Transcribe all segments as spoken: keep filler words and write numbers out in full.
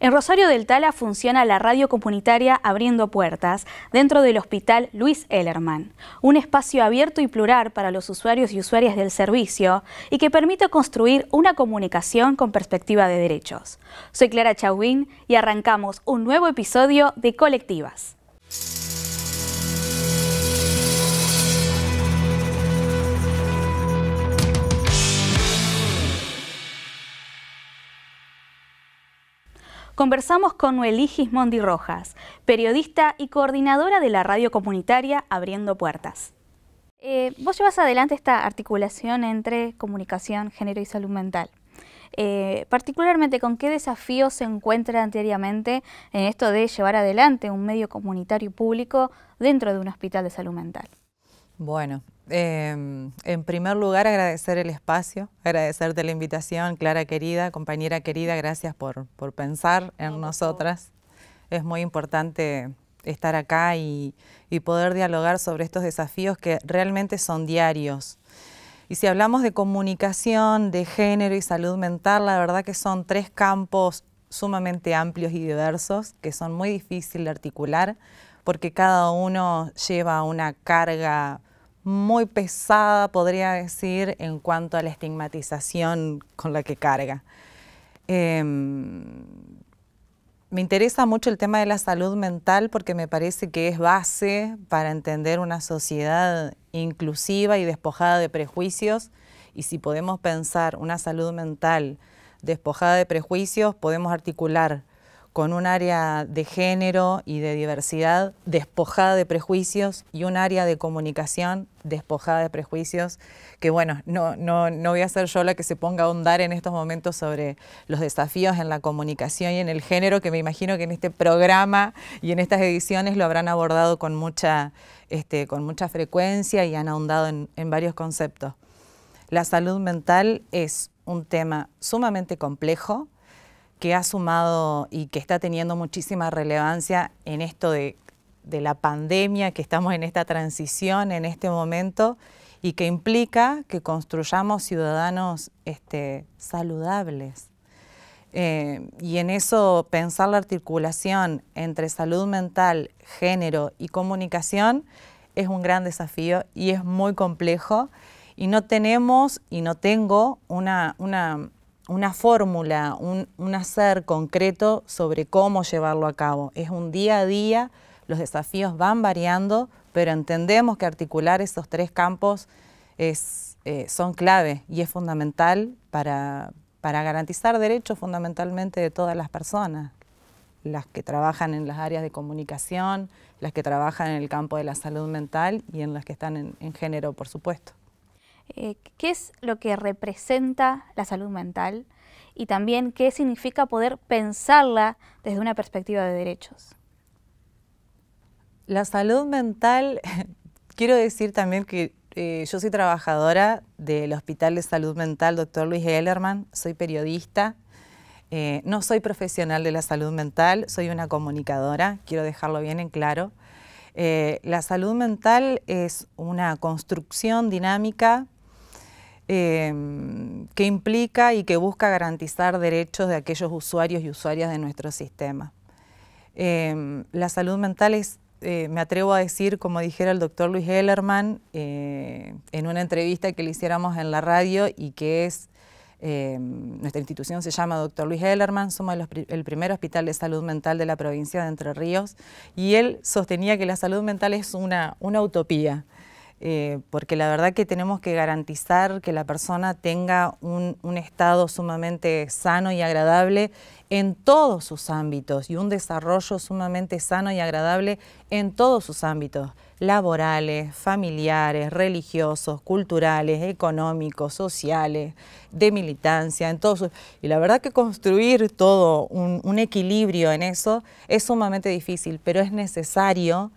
En Rosario del Tala funciona la radio comunitaria Abriendo Puertas, dentro del Hospital Luis Ellermann, un espacio abierto y plural para los usuarios y usuarias del servicio y que permite construir una comunicación con perspectiva de derechos. Soy Clara Chauvin y arrancamos un nuevo episodio de Colectivas. Conversamos con Noelí Gismondi Rojas, periodista y coordinadora de la radio comunitaria Abriendo Puertas. Eh, vos llevas adelante esta articulación entre comunicación, género y salud mental. Eh, particularmente, ¿con qué desafíos se encuentran diariamente en esto de llevar adelante un medio comunitario y público dentro de un hospital de salud mental? Bueno, eh, en primer lugar agradecer el espacio, agradecerte la invitación, Clara querida, compañera querida, gracias por, por pensar en no, nosotras. Es muy importante estar acá y, y poder dialogar sobre estos desafíos que realmente son diarios. Y si hablamos de comunicación, de género y salud mental, la verdad que son tres campos sumamente amplios y diversos que son muy difíciles de articular porque cada uno lleva una carga muy pesada, podría decir, en cuanto a la estigmatización con la que carga. Eh, me interesa mucho el tema de la salud mental porque me parece que es base para entender una sociedad inclusiva y despojada de prejuicios, y si podemos pensar una salud mental despojada de prejuicios, podemos articular con un área de género y de diversidad despojada de prejuicios y un área de comunicación despojada de prejuicios, que bueno, no, no, no voy a ser yo la que se ponga a ahondar en estos momentos sobre los desafíos en la comunicación y en el género, que me imagino que en este programa y en estas ediciones lo habrán abordado con mucha, este, con mucha frecuencia y han ahondado en, en varios conceptos. La salud mental es un tema sumamente complejo, que ha sumado y que está teniendo muchísima relevancia en esto de, de la pandemia, que estamos en esta transición, en este momento, y que implica que construyamos ciudadanos este, saludables. Eh, y en eso pensar la articulación entre salud mental, género y comunicación es un gran desafío y es muy complejo. Y no tenemos, y no tengo, una... una una fórmula, un, un hacer concreto sobre cómo llevarlo a cabo. Es un día a día, los desafíos van variando, pero entendemos que articular esos tres campos es, eh, son clave y es fundamental para, para garantizar derechos fundamentalmente de todas las personas, las que trabajan en las áreas de comunicación, las que trabajan en el campo de la salud mental y en las que están en, en género, por supuesto. Eh, ¿Qué es lo que representa la salud mental y también qué significa poder pensarla desde una perspectiva de derechos? La salud mental, quiero decir también que eh, yo soy trabajadora del Hospital de Salud Mental doctor Luis Ellermann, soy periodista, eh, no soy profesional de la salud mental, soy una comunicadora, quiero dejarlo bien en claro. Eh, la salud mental es una construcción dinámica eh, que implica y que busca garantizar derechos de aquellos usuarios y usuarias de nuestro sistema. Eh, la salud mental es, eh, me atrevo a decir, como dijera el doctor Luis Ellermann eh, en una entrevista que le hiciéramos en la radio y que es, eh, nuestra institución se llama doctor Luis Ellermann, somos el, el primer hospital de salud mental de la provincia de Entre Ríos, y él sostenía que la salud mental es una, una utopía, eh, porque la verdad que tenemos que garantizar que la persona tenga un, un estado sumamente sano y agradable en todos sus ámbitos, y un desarrollo sumamente sano y agradable en todos sus ámbitos, laborales, familiares, religiosos, culturales, económicos, sociales, de militancia, en todo su... Y la verdad que construir todo un, un equilibrio en eso es sumamente difícil, pero es necesario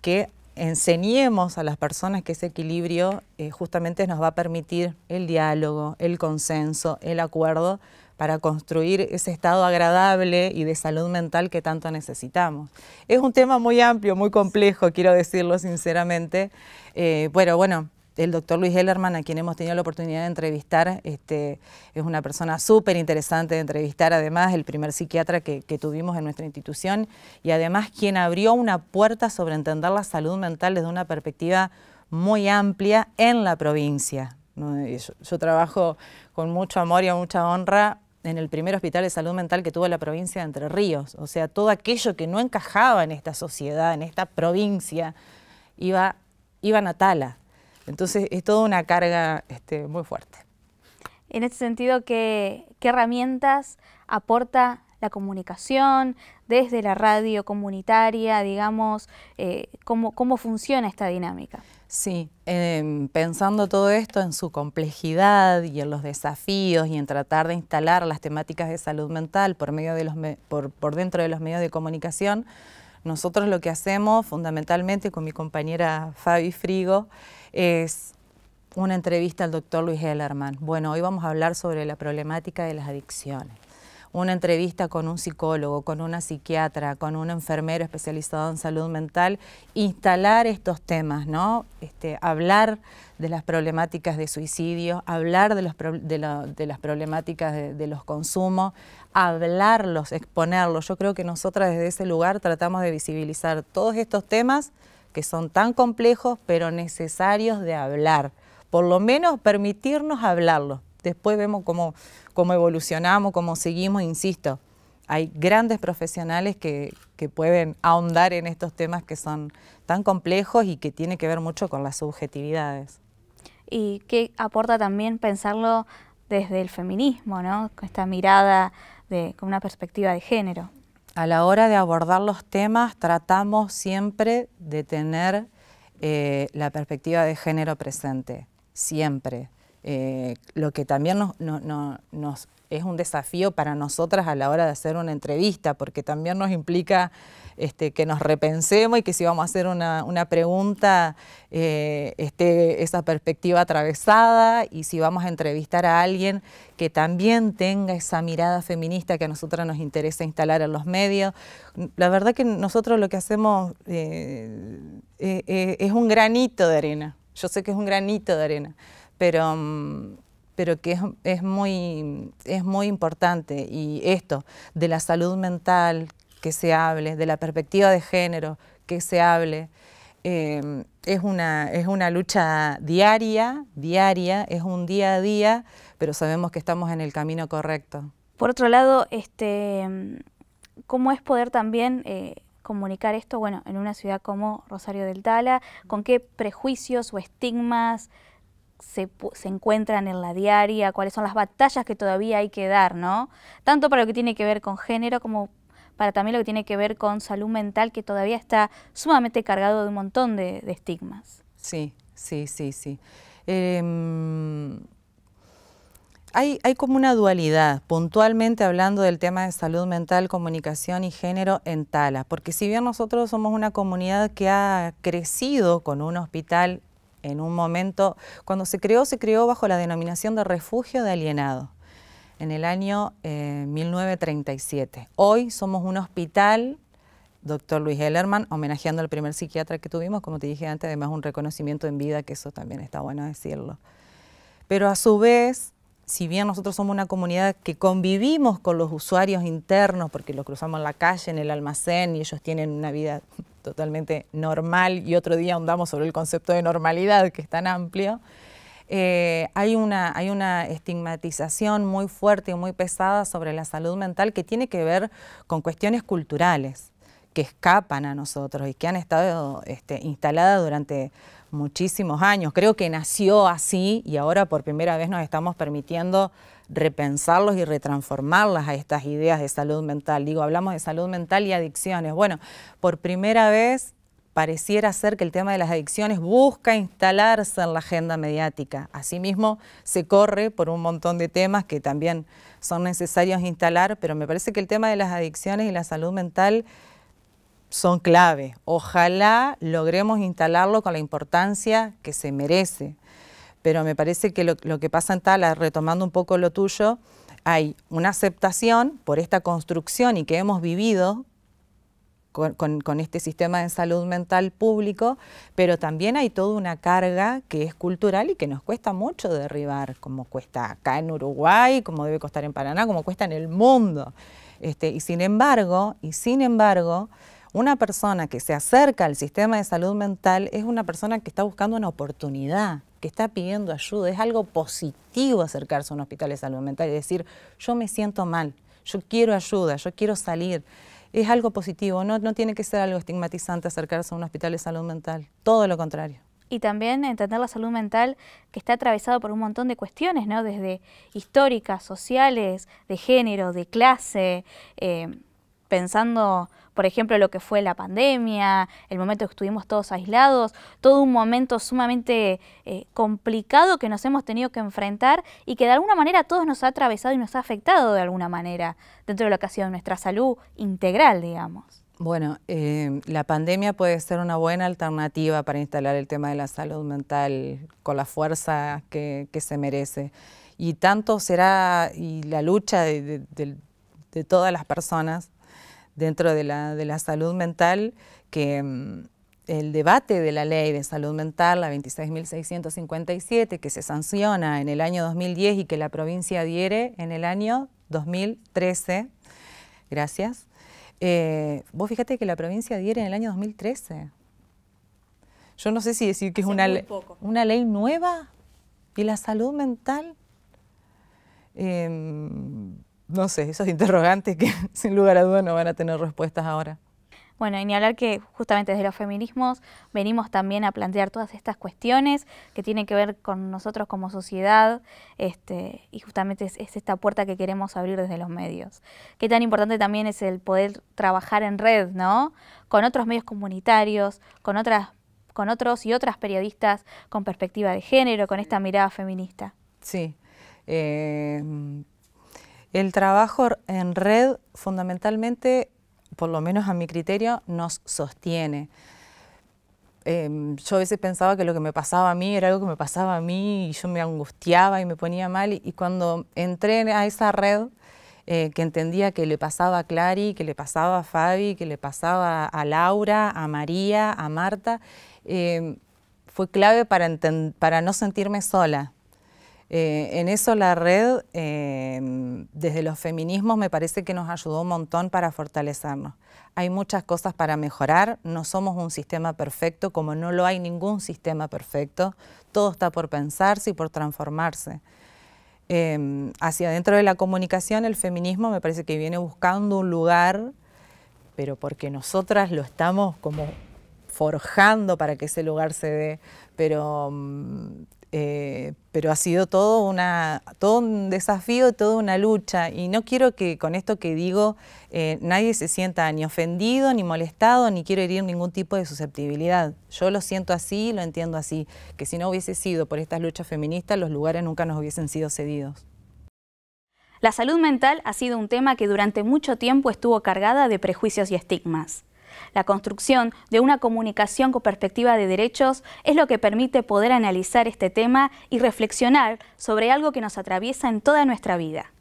que enseñemos a las personas que ese equilibrio eh, justamente nos va a permitir el diálogo, el consenso, el acuerdo, para construir ese estado agradable y de salud mental que tanto necesitamos. Es un tema muy amplio, muy complejo, quiero decirlo sinceramente, eh, pero bueno, El doctor Luis Ellermann, a quien hemos tenido la oportunidad de entrevistar, este, es una persona súper interesante de entrevistar, además el primer psiquiatra que, que tuvimos en nuestra institución, y además quien abrió una puerta sobre entender la salud mental desde una perspectiva muy amplia en la provincia. Yo, yo trabajo con mucho amor y a mucha honra en el primer hospital de salud mental que tuvo la provincia de Entre Ríos. O sea, todo aquello que no encajaba en esta sociedad, en esta provincia, iba, iban a Tala. Entonces es toda una carga este, muy fuerte. En ese sentido, ¿qué, qué herramientas aporta la comunicación desde la radio comunitaria? Digamos, eh, ¿cómo, cómo funciona esta dinámica? Sí, eh, pensando todo esto en su complejidad y en los desafíos y en tratar de instalar las temáticas de salud mental por, medio de los me por, por dentro de los medios de comunicación, nosotros lo que hacemos fundamentalmente con mi compañera Fabi Frigo es una entrevista al doctor Luis Ellermann. Bueno, hoy vamos a hablar sobre la problemática de las adicciones. Una entrevista con un psicólogo, con una psiquiatra, con un enfermero especializado en salud mental, instalar estos temas, ¿no? Este, hablar de las problemáticas de suicidio, hablar de, los pro, de, la, de las problemáticas de, de los consumos, hablarlos, exponerlos. Yo creo que nosotras desde ese lugar tratamos de visibilizar todos estos temas que son tan complejos pero necesarios de hablar, por lo menos permitirnos hablarlos. Después vemos cómo, cómo evolucionamos, cómo seguimos, insisto. Hay grandes profesionales que, que pueden ahondar en estos temas que son tan complejos y que tienen que ver mucho con las subjetividades. Y que aporta también pensarlo desde el feminismo, ¿no? Con esta mirada, de, con una perspectiva de género. A la hora de abordar los temas tratamos siempre de tener eh, la perspectiva de género presente, siempre. Eh, lo que también nos, no, no, nos es un desafío para nosotras a la hora de hacer una entrevista, porque también nos implica este, que nos repensemos y que si vamos a hacer una, una pregunta eh, esté esa perspectiva atravesada, y si vamos a entrevistar a alguien que también tenga esa mirada feminista que a nosotras nos interesa instalar en los medios. La verdad que nosotros lo que hacemos eh, eh, eh, es un granito de arena. Yo sé que es un granito de arena. Pero, pero que es, es, muy, es muy importante, y esto de la salud mental que se hable, de la perspectiva de género que se hable, eh, es, una, es una lucha diaria, diaria, es un día a día, pero sabemos que estamos en el camino correcto. Por otro lado, este, ¿cómo es poder también eh, comunicar esto bueno, en una ciudad como Rosario del Tala? ¿Con qué prejuicios o estigmas Se, se encuentran en la diaria? ¿Cuáles son las batallas que todavía hay que dar, ¿no? Tanto para lo que tiene que ver con género como para también lo que tiene que ver con salud mental, que todavía está sumamente cargado de un montón de, de estigmas. Sí, sí, sí, sí. Eh, hay, hay como una dualidad, puntualmente hablando del tema de salud mental, comunicación y género en Tala, porque si bien nosotros somos una comunidad que ha crecido con un hospital. En un momento, cuando se creó, se creó bajo la denominación de Refugio de Alienado, en el año eh, mil novecientos treinta y siete. Hoy somos un hospital, doctor Luis Ellermann, homenajeando al primer psiquiatra que tuvimos, como te dije antes, además un reconocimiento en vida, que eso también está bueno decirlo. Pero a su vez, si bien nosotros somos una comunidad que convivimos con los usuarios internos, porque los cruzamos en la calle, en el almacén, y ellos tienen una vida totalmente normal, y otro día ahondamos sobre el concepto de normalidad, que es tan amplio, eh, hay, una, hay una estigmatización muy fuerte y muy pesada sobre la salud mental que tiene que ver con cuestiones culturales que escapan a nosotros y que han estado este, instaladas durante muchísimos años. Creo que nació así y ahora por primera vez nos estamos permitiendo repensarlos y retransformarlas a estas ideas de salud mental. Digo, hablamos de salud mental y adicciones. Bueno, por primera vez pareciera ser que el tema de las adicciones busca instalarse en la agenda mediática. Asimismo, se corre por un montón de temas que también son necesarios instalar, pero me parece que el tema de las adicciones y la salud mental son clave. Ojalá logremos instalarlo con la importancia que se merece. Pero me parece que lo, lo que pasa en Tala, retomando un poco lo tuyo, hay una aceptación por esta construcción y que hemos vivido con, con, con este sistema de salud mental público, pero también hay toda una carga que es cultural y que nos cuesta mucho derribar, como cuesta acá en Uruguay, como debe costar en Paraná, como cuesta en el mundo. Este, y sin embargo, y sin embargo, una persona que se acerca al sistema de salud mental es una persona que está buscando una oportunidad, que está pidiendo ayuda. Es algo positivo acercarse a un hospital de salud mental y decir, yo me siento mal, yo quiero ayuda, yo quiero salir. Es algo positivo, no, no tiene que ser algo estigmatizante acercarse a un hospital de salud mental, todo lo contrario. Y también entender la salud mental que está atravesado por un montón de cuestiones, ¿no? Desde históricas, sociales, de género, de clase, eh, pensando, por ejemplo, lo que fue la pandemia, el momento que estuvimos todos aislados, todo un momento sumamente eh, complicado que nos hemos tenido que enfrentar y que de alguna manera a todos nos ha atravesado y nos ha afectado de alguna manera dentro de lo que ha sido nuestra salud integral, digamos. Bueno, eh, la pandemia puede ser una buena alternativa para instalar el tema de la salud mental con la fuerza que, que se merece. Y tanto será y la lucha de, de, de, de todas las personas dentro de la, de la salud mental que um, el debate de la ley de salud mental, la veintiséis mil seiscientos cincuenta y siete, que se sanciona en el año dos mil diez y que la provincia adhiere en el año dos mil trece. Gracias. Eh, vos fíjate que la provincia adhiere en el año dos mil trece. Yo no sé si decir que es una, le una ley nueva y la salud mental. Eh, no sé, esos interrogantes que sin lugar a dudas no van a tener respuestas ahora. Bueno, y ni hablar que justamente desde los feminismos venimos también a plantear todas estas cuestiones que tienen que ver con nosotros como sociedad, este, y justamente es, es esta puerta que queremos abrir desde los medios. Qué tan importante también es el poder trabajar en red, ¿no? Con otros medios comunitarios, con otras, con otros y otras periodistas con perspectiva de género, con esta mirada feminista. Sí. Eh, el trabajo en red fundamentalmente, por lo menos a mi criterio, nos sostiene. Eh, yo a veces pensaba que lo que me pasaba a mí era algo que me pasaba a mí y yo me angustiaba y me ponía mal. Y, y cuando entré a esa red, eh, que entendía que le pasaba a Clary, que le pasaba a Fabi, que le pasaba a Laura, a María, a Marta, eh, fue clave para, para no sentirme sola. Eh, en eso la red, eh, desde los feminismos, me parece que nos ayudó un montón para fortalecernos. Hay muchas cosas para mejorar, no somos un sistema perfecto, como no lo hay ningún sistema perfecto. Todo está por pensarse y por transformarse. Eh, hacia dentro de la comunicación, el feminismo me parece que viene buscando un lugar, pero porque nosotras lo estamos como forjando para que ese lugar se dé, pero... Um, Eh, pero ha sido todo, una, todo un desafío, toda una lucha. Y no quiero que con esto que digo eh, nadie se sienta ni ofendido, ni molestado, ni quiero herir ningún tipo de susceptibilidad. Yo lo siento así, lo entiendo así. Que si no hubiese sido por estas luchas feministas, los lugares nunca nos hubiesen sido cedidos. La salud mental ha sido un tema que durante mucho tiempo estuvo cargada de prejuicios y estigmas. La construcción de una comunicación con perspectiva de derechos es lo que permite poder analizar este tema y reflexionar sobre algo que nos atraviesa en toda nuestra vida.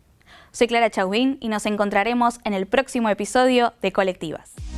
Soy Clara Chauvin y nos encontraremos en el próximo episodio de Colectivas.